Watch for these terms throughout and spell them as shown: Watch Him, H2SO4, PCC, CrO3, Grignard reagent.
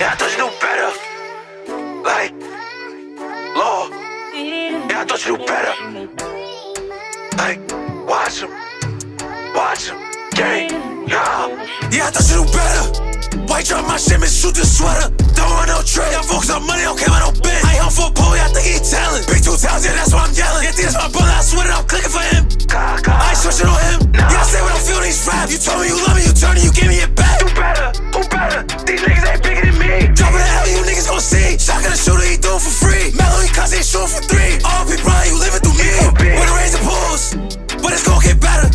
Yeah, I thought you knew better. Like, Lord. Yeah, I thought you knew better. Like, watch him. Watch him. Gang. Yeah. Yeah, I thought you knew better. White drop my shipment, shoot the sweater. Don't want no trade. I'm focused on money, don't care about no bitch. I ain't home for a boy, I think he talent. Big 2000, that's why I'm yelling. Yeah, this my brother, I swear that I'm clicking for him. I ain't switching on him. Yeah, I say what I'm feeling, these raps. You told me you love me, you turned and you gave me it back. You better. Who better? These niggas ain't bigger than me. Dropping the alley, you niggas gon' see. Shotgun a shooter, he do it for free. Mellow, he cuts, he shoot for three. All people, you living through me. When the rains and pools, but it's gon' get better.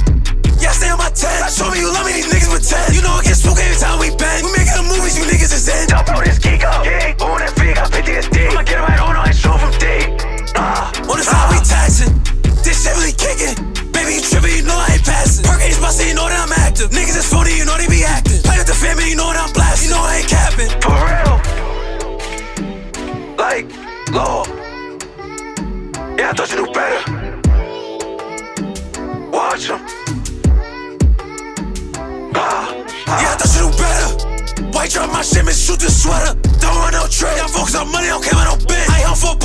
Yeah, I stay on my 10. I told me you love me, these niggas pretend. You know it gets spook every time we bend. We making the movies, you niggas is in. Jump out this geek up. Yeah, on that fig, I picked this dick. I'ma get him right on that show from day. On the side, we taxing. This shit really kicking. Baby, you trippin', you know I ain't passing. Perk ain't bustin', you know that I'm active. Niggas is phony, you know they be acting. Play with the family, you know that I'm blasting. You know I ain't capping. For real. Like, Lord. Yeah, I thought you knew better. Watch him. Yeah, I thought you knew better. White drop my shipment, shoot the sweater. Don't want no trade. I'm focused on money, don't care about no bitch. I ain't home for a